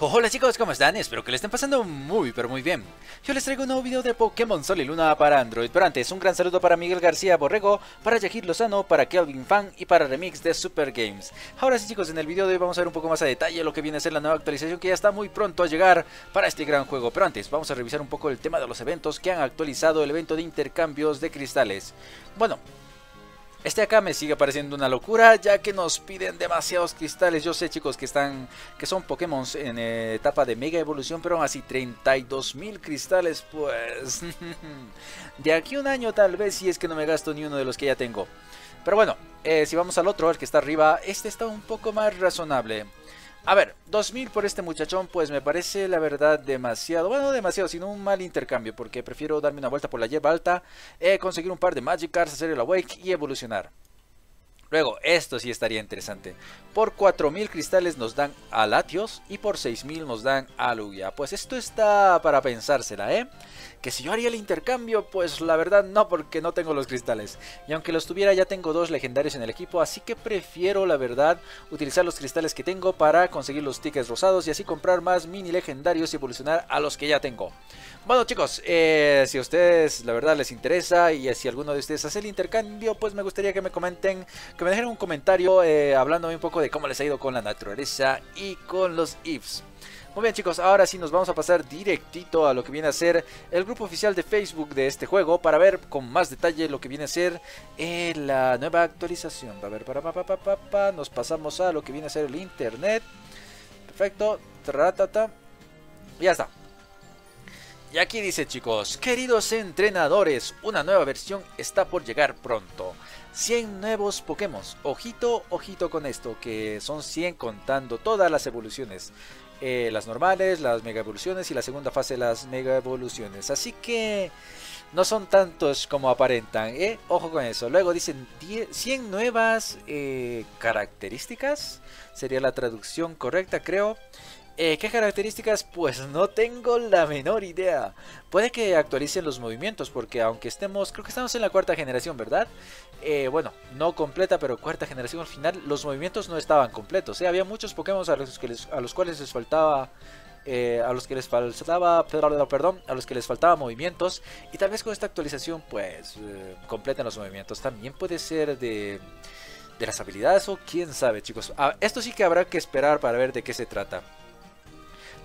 Hola chicos, ¿cómo están? Espero que le estén pasando muy pero muy bien. Yo les traigo un nuevo video de Pokémon Sol y Luna para Android, pero antes un gran saludo para Miguel García Borrego, para Yahid Lozano, para Kelvin Fan y para Remix de Super Games. Ahora sí chicos, en el video de hoy vamos a ver un poco más a detalle lo que viene a ser la nueva actualización que ya está muy pronto a llegar para este gran juego. Pero antes vamos a revisar un poco el tema de los eventos que han actualizado el evento de intercambios de cristales. Bueno, este acá me sigue pareciendo una locura, ya que nos piden demasiados cristales. Yo sé chicos que son Pokémon en etapa de Mega Evolución, pero aún así 32.000 cristales, pues de aquí un año tal vez, si es que no me gasto ni uno de los que ya tengo. Pero bueno, si vamos al otro, el que está arriba, este está un poco más razonable. A ver, 2.000 por este muchachón, pues me parece la verdad demasiado. Bueno, no demasiado, sino un mal intercambio, porque prefiero darme una vuelta por la hierba alta, conseguir un par de Magic Cards, hacer el Awake y evolucionar. Luego, esto sí estaría interesante. Por 4.000 cristales nos dan a Latios y por 6.000 nos dan a Lugia. Pues esto está para pensársela, ¿eh? Que si yo haría el intercambio, pues la verdad no, porque no tengo los cristales. Y aunque los tuviera, ya tengo dos legendarios en el equipo, así que prefiero, la verdad, utilizar los cristales que tengo para conseguir los tickets rosados y así comprar más mini legendarios y evolucionar a los que ya tengo. Bueno chicos, si a ustedes la verdad les interesa y si alguno de ustedes hace el intercambio, pues me gustaría que me comenten, que me dejen un comentario hablándome un poco de cómo les ha ido con la naturaleza y con los EVs. Muy bien chicos, ahora sí nos vamos a pasar directito a lo que viene a ser el grupo oficial de Facebook de este juego para ver con más detalle lo que viene a ser la nueva actualización. A ver, nos pasamos a lo que viene a ser el internet. Perfecto, ya está. Y aquí dice chicos, queridos entrenadores, una nueva versión está por llegar pronto. 100 nuevos Pokémon, ojito, ojito con esto, que son 100 contando todas las evoluciones. Las normales, las mega evoluciones y la segunda fase de las mega evoluciones. Así que no son tantos como aparentan, ¿eh? Ojo con eso. Luego dicen 100 nuevas características, sería la traducción correcta creo. ¿Qué características? Pues no tengo la menor idea. Puede que actualicen los movimientos, porque aunque estemos, creo que estamos en la cuarta generación, ¿verdad? Bueno, no completa, pero cuarta generación al final, los movimientos no estaban completos, ¿eh? Había muchos Pokémon a los que les faltaba movimientos, y tal vez con esta actualización, pues, completen los movimientos. También puede ser de las habilidades o quién sabe, chicos. Ah, esto sí que habrá que esperar para ver de qué se trata.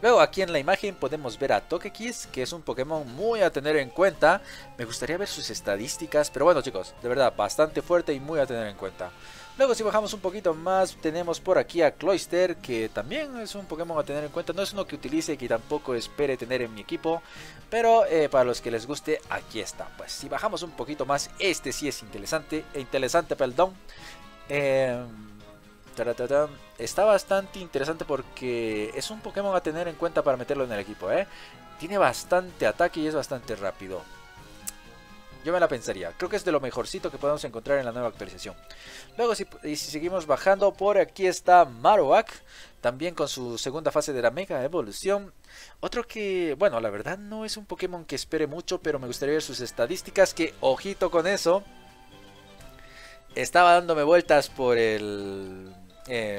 Luego aquí en la imagen podemos ver a Togekiss, que es un Pokémon muy a tener en cuenta. Me gustaría ver sus estadísticas, pero bueno chicos, de verdad, bastante fuerte y muy a tener en cuenta. Luego si bajamos un poquito más, tenemos por aquí a Cloyster, que también es un Pokémon a tener en cuenta. No es uno que utilice y que tampoco espere tener en mi equipo, pero para los que les guste, aquí está. Pues si bajamos un poquito más, este sí es interesante, perdón. Está bastante interesante porque es un Pokémon a tener en cuenta para meterlo en el equipo, ¿eh? Tiene bastante ataque y es bastante rápido. Yo me la pensaría. Creo que es de lo mejorcito que podemos encontrar en la nueva actualización. Luego si seguimos bajando, por aquí está Marowak, también con su segunda fase de la Mega Evolución. Otro que, bueno, la verdad no es un Pokémon que espere mucho, pero me gustaría ver sus estadísticas, que ojito con eso. Estaba dándome vueltas por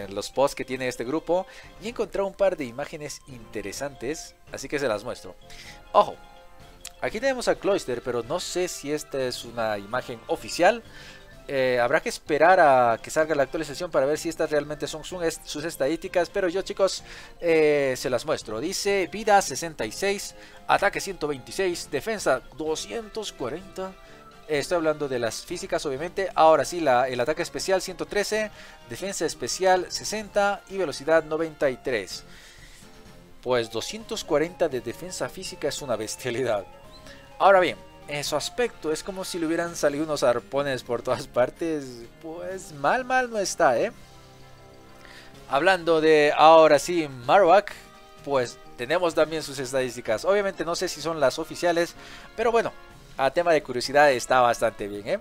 los posts que tiene este grupo y encontré un par de imágenes interesantes, así que se las muestro. Ojo, aquí tenemos a Cloyster, pero no sé si esta es una imagen oficial. Habrá que esperar a que salga la actualización para ver si estas realmente son sus estadísticas, pero yo chicos se las muestro. Dice vida 66, ataque 126, defensa 240. Estoy hablando de las físicas obviamente. Ahora sí, el ataque especial 113, defensa especial 60 y velocidad 93. Pues 240 de defensa física es una bestialidad. Ahora bien, en su aspecto es como si le hubieran salido unos arpones por todas partes. Pues mal no está, ¿eh? Hablando de, ahora sí, Marowak, pues tenemos también sus estadísticas. Obviamente no sé si son las oficiales, pero bueno, a tema de curiosidad está bastante bien, ¿eh?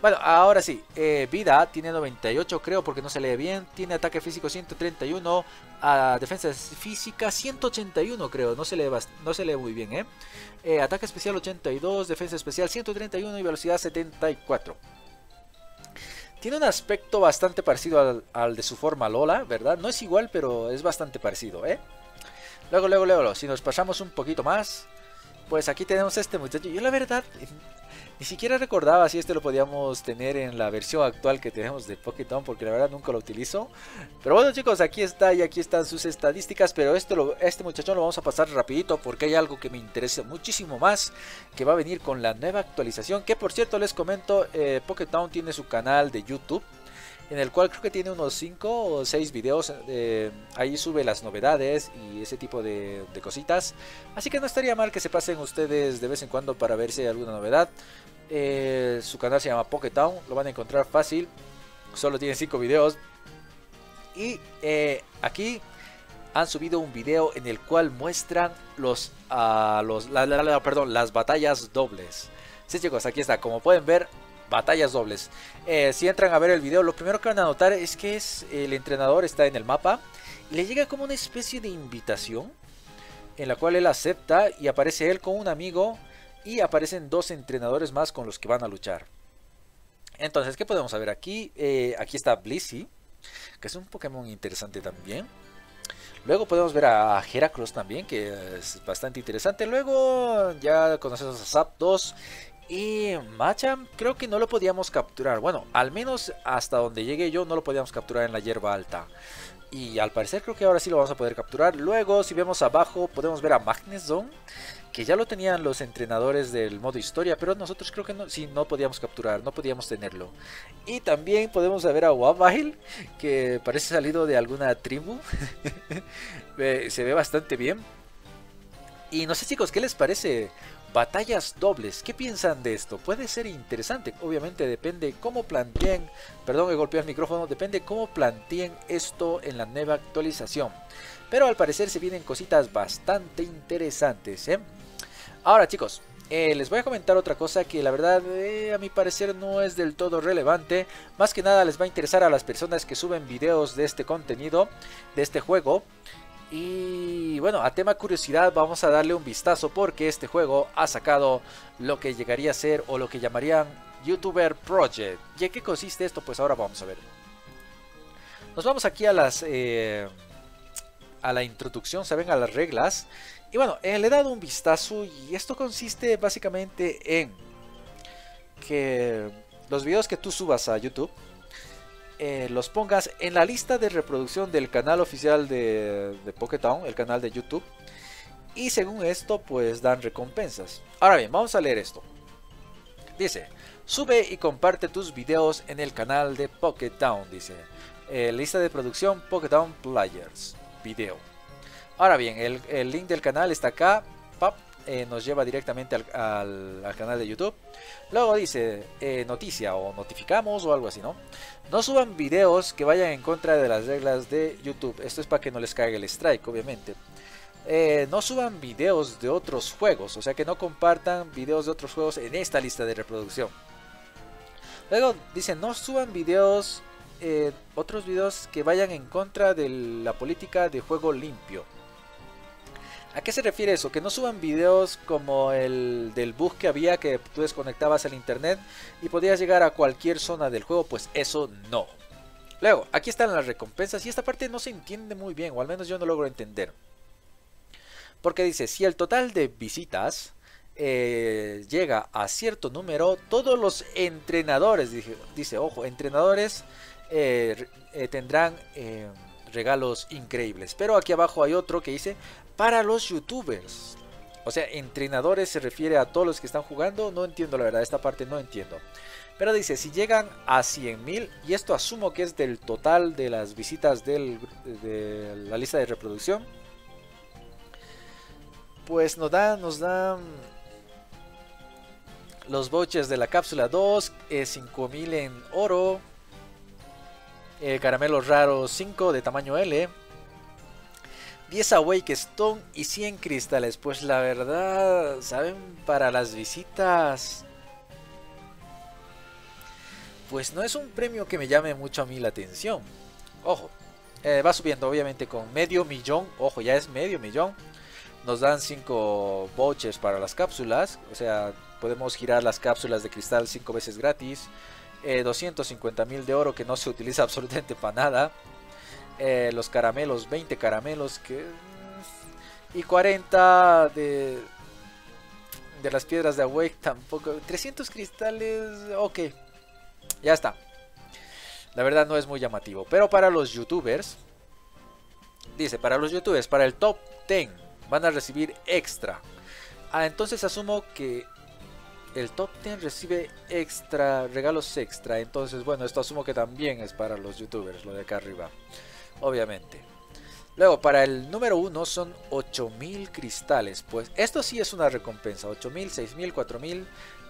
Bueno, ahora sí, vida tiene 98 creo, porque no se lee bien. Tiene ataque físico 131, defensa física 181 creo, no se lee muy bien, ¿eh? Ataque especial 82, defensa especial 131 y velocidad 74. Tiene un aspecto bastante parecido al de su forma Lola, ¿verdad? No es igual, pero es bastante parecido, ¿eh? Luego, si nos pasamos un poquito más, pues aquí tenemos este muchacho. Yo la verdad, ni siquiera recordaba si este lo podíamos tener en la versión actual que tenemos de Pocketown, porque la verdad nunca lo utilizo. Pero bueno chicos, aquí está y aquí están sus estadísticas, pero este muchachón lo vamos a pasar rapidito porque hay algo que me interesa muchísimo más, que va a venir con la nueva actualización. Que por cierto les comento, Pocketown tiene su canal de YouTube, en el cual creo que tiene unos 5 o 6 videos, ahí sube las novedades y ese tipo de cositas. Así que no estaría mal que se pasen ustedes de vez en cuando para ver si hay alguna novedad. Su canal se llama Pocketown, lo van a encontrar fácil, solo tiene 5 videos. Y aquí han subido un video en el cual muestran las batallas dobles. Sí chicos, aquí está, como pueden ver, batallas dobles. Si entran a ver el video, lo primero que van a notar es que el entrenador está en el mapa y le llega como una especie de invitación en la cual él acepta, y aparece él con un amigo y aparecen dos entrenadores más con los que van a luchar. Entonces, ¿qué podemos ver aquí? Aquí está Blissey, que es un Pokémon interesante también. Luego podemos ver a Heracross también, que es bastante interesante. Luego ya conocemos a Zapdos. Y Machamp creo que no lo podíamos capturar. Bueno, al menos hasta donde llegué yo no lo podíamos capturar en la hierba alta. Y al parecer creo que ahora sí lo vamos a poder capturar. Luego, si vemos abajo, podemos ver a Magneson, que ya lo tenían los entrenadores del modo historia, pero nosotros creo que no, sí, no podíamos capturar, no podíamos tenerlo. Y también podemos ver a Wavail, que parece salido de alguna tribu. Se ve bastante bien. Y no sé chicos, ¿qué les parece? Batallas dobles, ¿qué piensan de esto? Puede ser interesante, obviamente depende cómo planteen, perdón que golpeé el micrófono, depende cómo planteen esto en la nueva actualización. Pero al parecer se vienen cositas bastante interesantes, ¿eh? Ahora chicos, les voy a comentar otra cosa que la verdad a mi parecer no es del todo relevante. Más que nada les va a interesar a las personas que suben videos de este contenido, de este juego. Y bueno, a tema curiosidad vamos a darle un vistazo porque este juego ha sacado lo que llegaría a ser o lo que llamarían YouTuber Project. ¿Y en qué consiste esto? Pues ahora vamos a ver. Nos vamos aquí a la introducción, se ven a las reglas. Y bueno, le he dado un vistazo y esto consiste básicamente en que los videos que tú subas a YouTube los pongas en la lista de reproducción del canal oficial de Pocketown, el canal de YouTube, y según esto pues dan recompensas. Ahora bien, vamos a leer esto. Dice: sube y comparte tus videos en el canal de Pocketown. Dice lista de producción Pocketown Players video. Ahora bien, el link del canal está acá. Nos lleva directamente al canal de YouTube. Luego dice noticia o notificamos o algo así, ¿no? No suban videos que vayan en contra de las reglas de YouTube. Esto es para que no les caiga el strike, obviamente. No suban videos de otros juegos, o sea que no compartan videos de otros juegos en esta lista de reproducción. Luego dice no suban videos, otros videos que vayan en contra de la política de juego limpio. ¿A qué se refiere eso? Que no suban videos como el del bug que había, que tú desconectabas el internet y podías llegar a cualquier zona del juego, pues eso no. Luego, aquí están las recompensas y esta parte no se entiende muy bien, o al menos yo no logro entender. Porque dice, si el total de visitas llega a cierto número, todos los entrenadores, dice, ojo, entrenadores tendrán regalos increíbles. Pero aquí abajo hay otro que dice... para los youtubers, o sea, entrenadores se refiere a todos los que están jugando. No entiendo la verdad, esta parte no entiendo. Pero dice, si llegan a 100.000, y esto asumo que es del total de las visitas de la lista de reproducción, pues nos dan los vouchers de la cápsula 2, 5.000 en oro, caramelos raros 5 de tamaño L, 10 Awake Stone y 100 cristales. Pues la verdad, ¿saben? Para las visitas, pues no es un premio que me llame mucho a mí la atención. Ojo, va subiendo obviamente con medio millón. Ojo, ya es medio millón. Nos dan 5 vouchers para las cápsulas. O sea, podemos girar las cápsulas de cristal 5 veces gratis. 250.000 de oro que no se utiliza absolutamente para nada. Los caramelos, 20 caramelos que Y 40 de las piedras de Awake tampoco. 300 cristales, ok. Ya está. La verdad no es muy llamativo. Pero para los youtubers, dice, para los youtubers, para el top 10 van a recibir extra. Ah, entonces asumo que el top 10 recibe extra, regalos extra. Entonces, bueno, esto asumo que también es para los youtubers, lo de acá arriba, obviamente. Luego, para el número 1 son 8000 cristales. Pues esto sí es una recompensa. 8000, 6000, 4000,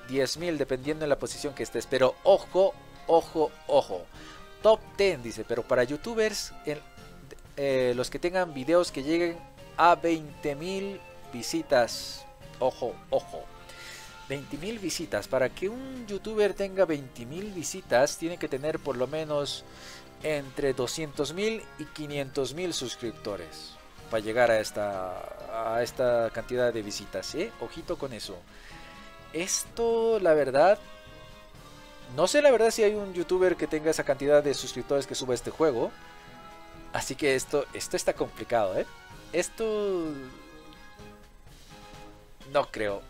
10000, dependiendo de la posición que estés. Pero ojo, ojo, ojo. Top 10 dice, pero para youtubers, los que tengan videos que lleguen a 20000 visitas. Ojo, ojo. 20000 visitas. Para que un youtuber tenga 20000 visitas, tiene que tener por lo menos entre 200.000 y 500.000 suscriptores para llegar a esta cantidad de visitas, ¿eh? Ojito con eso. Esto, la verdad, no sé la verdad si hay un youtuber que tenga esa cantidad de suscriptores que suba este juego. Así que esto está complicado, ¿eh? Esto no creo.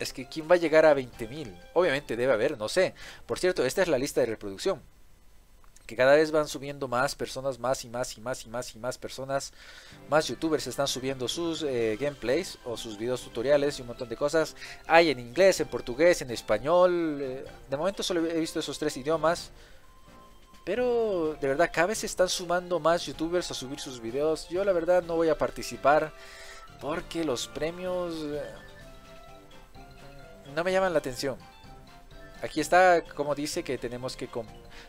Es que ¿quién va a llegar a 20.000? Obviamente debe haber, no sé. Por cierto, esta es la lista de reproducción, que cada vez van subiendo más personas, más personas, más youtubers están subiendo sus gameplays o sus videos tutoriales y un montón de cosas. Hay en inglés, en portugués, en español, de momento solo he visto esos 3 idiomas, pero de verdad cada vez se están sumando más youtubers a subir sus videos. Yo la verdad no voy a participar porque los premios no me llaman la atención. Aquí está, como dice, que tenemos que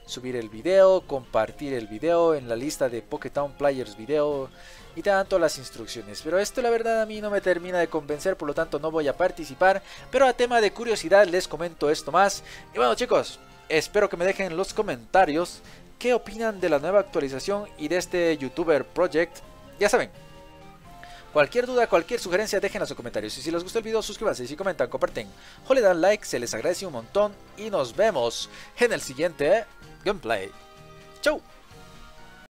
subir el video, compartir el video en la lista de Pocketown Players Video y tanto las instrucciones. Pero esto la verdad a mí no me termina de convencer, por lo tanto no voy a participar. Pero a tema de curiosidad les comento esto más. Y bueno chicos, espero que me dejen en los comentarios qué opinan de la nueva actualización y de este YouTuber Project. Ya saben, cualquier duda, cualquier sugerencia, déjenla en sus comentarios. Y si les gustó el video, suscríbanse. Y si comentan, comparten o le dan like, se les agradece un montón. Y nos vemos en el siguiente gameplay. ¡Chau!